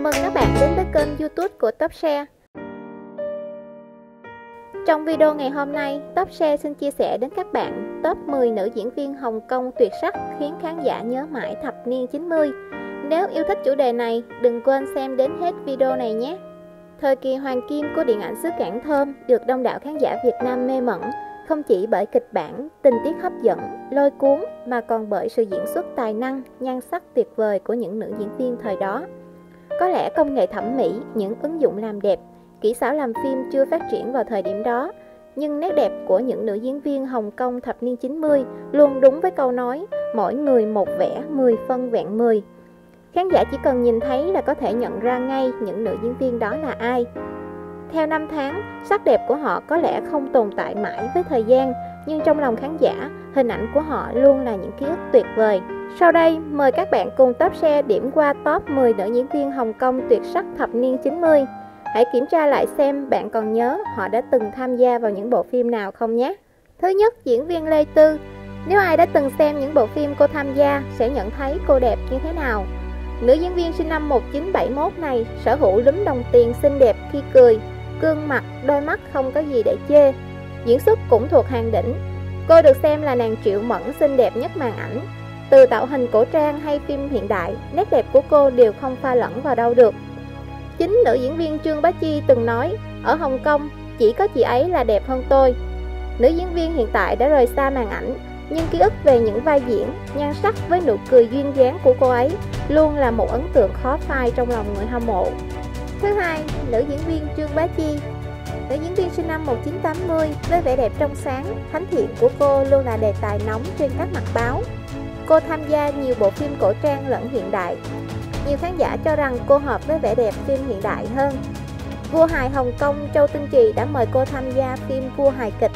Chào mừng các bạn đến với kênh YouTube của Top Share. Trong video ngày hôm nay, Top Share xin chia sẻ đến các bạn top 10 nữ diễn viên Hồng Kông tuyệt sắc khiến khán giả nhớ mãi thập niên 90. Nếu yêu thích chủ đề này, đừng quên xem đến hết video này nhé. Thời kỳ hoàng kim của điện ảnh xứ Cảng Thơm được đông đảo khán giả Việt Nam mê mẩn, không chỉ bởi kịch bản, tình tiết hấp dẫn, lôi cuốn mà còn bởi sự diễn xuất tài năng, nhan sắc tuyệt vời của những nữ diễn viên thời đó. Có lẽ công nghệ thẩm mỹ, những ứng dụng làm đẹp, kỹ xảo làm phim chưa phát triển vào thời điểm đó, nhưng nét đẹp của những nữ diễn viên Hồng Kông thập niên 90 luôn đúng với câu nói mỗi người một vẻ, 10 phân vẹn 10. Khán giả chỉ cần nhìn thấy là có thể nhận ra ngay những nữ diễn viên đó là ai. Theo năm tháng, sắc đẹp của họ có lẽ không tồn tại mãi với thời gian, nhưng trong lòng khán giả, hình ảnh của họ luôn là những ký ức tuyệt vời. Sau đây, mời các bạn cùng Top Share điểm qua top 10 nữ diễn viên Hồng Kông tuyệt sắc thập niên 90. Hãy kiểm tra lại xem bạn còn nhớ họ đã từng tham gia vào những bộ phim nào không nhé. Thứ nhất, diễn viên Lê Tư. Nếu ai đã từng xem những bộ phim cô tham gia sẽ nhận thấy cô đẹp như thế nào. Nữ diễn viên sinh năm 1971 này sở hữu lúm đồng tiền xinh đẹp khi cười, gương mặt, đôi mắt không có gì để chê. Diễn xuất cũng thuộc hàng đỉnh. Cô được xem là nàng Triệu Mẫn xinh đẹp nhất màn ảnh. Từ tạo hình cổ trang hay phim hiện đại, nét đẹp của cô đều không pha lẫn vào đâu được. Chính nữ diễn viên Trương Bá Chi từng nói, ở Hồng Kông, chỉ có chị ấy là đẹp hơn tôi. Nữ diễn viên hiện tại đã rời xa màn ảnh, nhưng ký ức về những vai diễn, nhan sắc với nụ cười duyên dáng của cô ấy luôn là một ấn tượng khó phai trong lòng người hâm mộ. Thứ hai, nữ diễn viên Trương Bá Chi. Nữ diễn viên sinh năm 1980 với vẻ đẹp trong sáng, thánh thiện của cô luôn là đề tài nóng trên các mặt báo. Cô tham gia nhiều bộ phim cổ trang lẫn hiện đại. Nhiều khán giả cho rằng cô hợp với vẻ đẹp phim hiện đại hơn. Vua hài Hồng Kông Châu Tinh Trì đã mời cô tham gia phim Vua hài kịch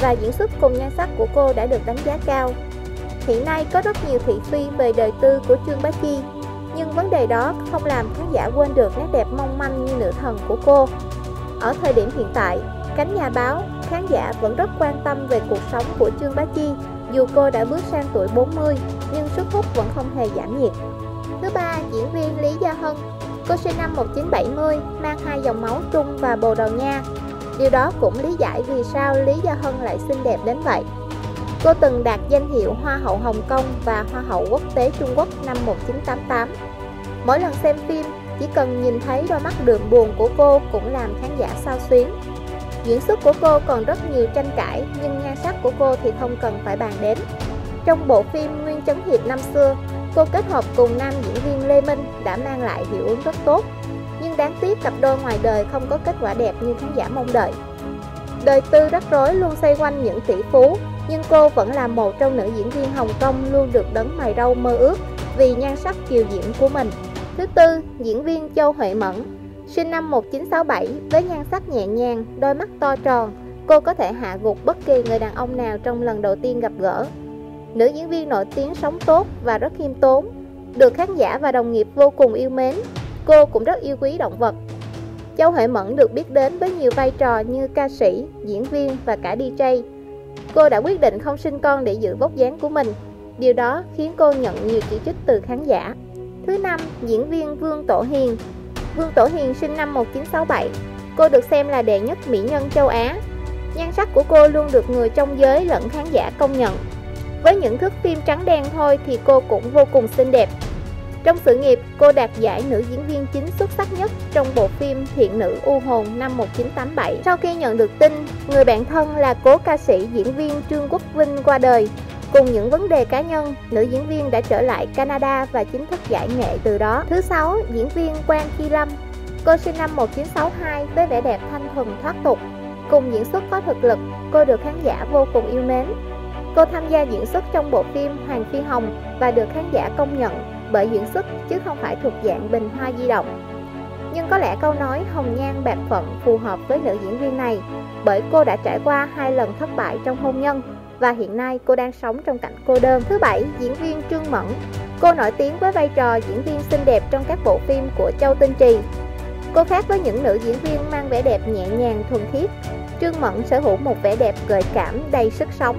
và diễn xuất cùng nhan sắc của cô đã được đánh giá cao. Hiện nay có rất nhiều thị phi về đời tư của Trương Bá Chi, nhưng vấn đề đó không làm khán giả quên được nét đẹp mong manh như nữ thần của cô. Ở thời điểm hiện tại, cánh nhà báo, khán giả vẫn rất quan tâm về cuộc sống của Trương Bá Chi. Dù cô đã bước sang tuổi 40, nhưng sức hút vẫn không hề giảm nhiệt. Thứ ba, diễn viên Lý Gia Hân. Cô sinh năm 1970, mang hai dòng máu Trung và Bồ Đào Nha. Điều đó cũng lý giải vì sao Lý Gia Hân lại xinh đẹp đến vậy. Cô từng đạt danh hiệu Hoa hậu Hồng Kông và Hoa hậu Quốc tế Trung Quốc năm 1988. Mỗi lần xem phim, chỉ cần nhìn thấy đôi mắt đượm buồn của cô cũng làm khán giả xao xuyến. Diễn xuất của cô còn rất nhiều tranh cãi, nhưng nhan sắc của cô thì không cần phải bàn đến. Trong bộ phim Nguyên Trấn Hiệp năm xưa, cô kết hợp cùng nam diễn viên Lê Minh đã mang lại hiệu ứng rất tốt. Nhưng đáng tiếc cặp đôi ngoài đời không có kết quả đẹp như khán giả mong đợi. Đời tư rắc rối luôn xoay quanh những tỷ phú, nhưng cô vẫn là một trong nữ diễn viên Hồng Kông luôn được đấng mày râu mơ ước vì nhan sắc kiều diễm của mình. Thứ tư, diễn viên Châu Huệ Mẫn. Sinh năm 1967, với nhan sắc nhẹ nhàng, đôi mắt to tròn, cô có thể hạ gục bất kỳ người đàn ông nào trong lần đầu tiên gặp gỡ. Nữ diễn viên nổi tiếng sống tốt và rất khiêm tốn, được khán giả và đồng nghiệp vô cùng yêu mến. Cô cũng rất yêu quý động vật. Châu Huệ Mẫn được biết đến với nhiều vai trò như ca sĩ, diễn viên và cả DJ. Cô đã quyết định không sinh con để giữ vóc dáng của mình. Điều đó khiến cô nhận nhiều chỉ trích từ khán giả. Thứ năm, diễn viên Vương Tổ Hiền. Vương Tổ Hiền sinh năm 1967, cô được xem là đệ nhất mỹ nhân châu Á. Nhan sắc của cô luôn được người trong giới lẫn khán giả công nhận. Với những thước phim trắng đen thôi thì cô cũng vô cùng xinh đẹp. Trong sự nghiệp, cô đạt giải nữ diễn viên chính xuất sắc nhất trong bộ phim Thiện Nữ U Hồn năm 1987. Sau khi nhận được tin, người bạn thân là cố ca sĩ diễn viên Trương Quốc Vinh qua đời. Cùng những vấn đề cá nhân, nữ diễn viên đã trở lại Canada và chính thức giải nghệ từ đó. Thứ 6, diễn viên Quan Chi Lâm. Cô sinh năm 1962 với vẻ đẹp thanh thuần thoát tục. Cùng diễn xuất có thực lực, cô được khán giả vô cùng yêu mến. Cô tham gia diễn xuất trong bộ phim Hoàng Phi Hồng và được khán giả công nhận bởi diễn xuất chứ không phải thuộc dạng bình hoa di động. Nhưng có lẽ câu nói hồng nhan bạc phận phù hợp với nữ diễn viên này, bởi cô đã trải qua 2 lần thất bại trong hôn nhân và hiện nay cô đang sống trong cảnh cô đơn. Thứ 7, diễn viên Trương Mẫn. Cô nổi tiếng với vai trò diễn viên xinh đẹp trong các bộ phim của Châu Tinh Trì. Cô khác với những nữ diễn viên mang vẻ đẹp nhẹ nhàng thuần khiết. Trương Mẫn sở hữu một vẻ đẹp gợi cảm đầy sức sống,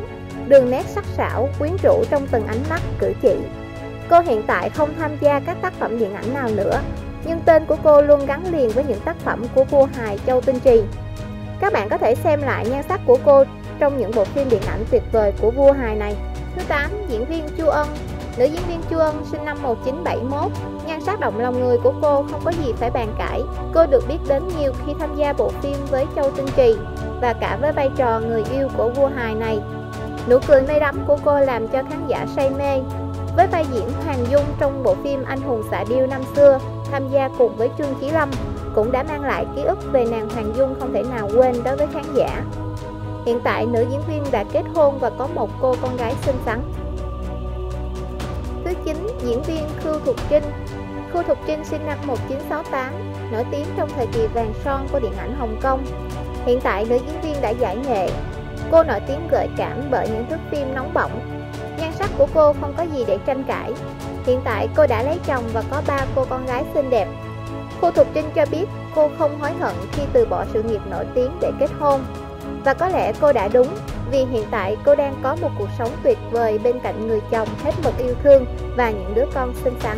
đường nét sắc sảo quyến rũ trong từng ánh mắt cử chỉ. Cô hiện tại không tham gia các tác phẩm điện ảnh nào nữa, nhưng tên của cô luôn gắn liền với những tác phẩm của vua hài Châu Tinh Trì. Các bạn có thể xem lại nhan sắc của cô trong những bộ phim điện ảnh tuyệt vời của vua hài này. Thứ 8. Diễn viên Chu Ân. Nữ diễn viên Chu Ân sinh năm 1971, nhan sắc động lòng người của cô không có gì phải bàn cãi. Cô được biết đến nhiều khi tham gia bộ phim với Châu Tinh Trì và cả với vai trò người yêu của vua hài này. Nụ cười mê đắm của cô làm cho khán giả say mê. Với vai diễn Hoàng Dung trong bộ phim Anh hùng xạ điêu năm xưa, tham gia cùng với Trương Chí Lâm cũng đã mang lại ký ức về nàng Hoàng Dung không thể nào quên đối với khán giả. Hiện tại, nữ diễn viên đã kết hôn và có một cô con gái xinh xắn. Thứ 9. Diễn viên Khưu Thục Trinh. Khưu Thục Trinh sinh năm 1968, nổi tiếng trong thời kỳ vàng son của điện ảnh Hồng Kông. Hiện tại, nữ diễn viên đã giải nghệ. Cô nổi tiếng gợi cảm bởi những thước phim nóng bỏng. Nhan sắc của cô không có gì để tranh cãi. Hiện tại, cô đã lấy chồng và có 3 cô con gái xinh đẹp. Khưu Thục Trinh cho biết cô không hối hận khi từ bỏ sự nghiệp nổi tiếng để kết hôn. Và có lẽ cô đã đúng, vì hiện tại cô đang có một cuộc sống tuyệt vời bên cạnh người chồng hết mực yêu thương và những đứa con xinh xắn.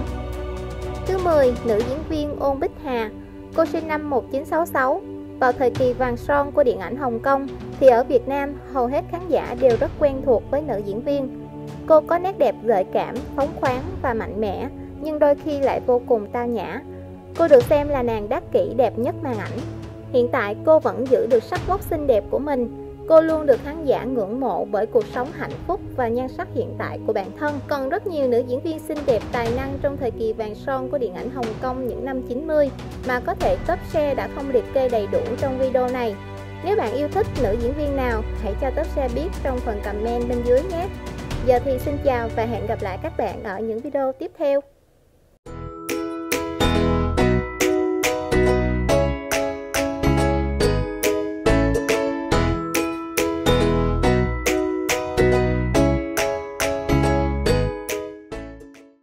Thứ 10. Nữ diễn viên Ôn Bích Hà. Cô sinh năm 1966. Vào thời kỳ vàng son của điện ảnh Hồng Kông thì ở Việt Nam hầu hết khán giả đều rất quen thuộc với nữ diễn viên. Cô có nét đẹp gợi cảm, phóng khoáng và mạnh mẽ, nhưng đôi khi lại vô cùng tao nhã. Cô được xem là nàng đắc kỷ đẹp nhất màn ảnh. Hiện tại cô vẫn giữ được sắc vóc xinh đẹp của mình. Cô luôn được khán giả ngưỡng mộ bởi cuộc sống hạnh phúc và nhan sắc hiện tại của bản thân. Còn rất nhiều nữ diễn viên xinh đẹp tài năng trong thời kỳ vàng son của điện ảnh Hồng Kông những năm 90 mà có thể Top Share đã không liệt kê đầy đủ trong video này. Nếu bạn yêu thích nữ diễn viên nào, hãy cho Top Share biết trong phần comment bên dưới nhé. Giờ thì xin chào và hẹn gặp lại các bạn ở những video tiếp theo.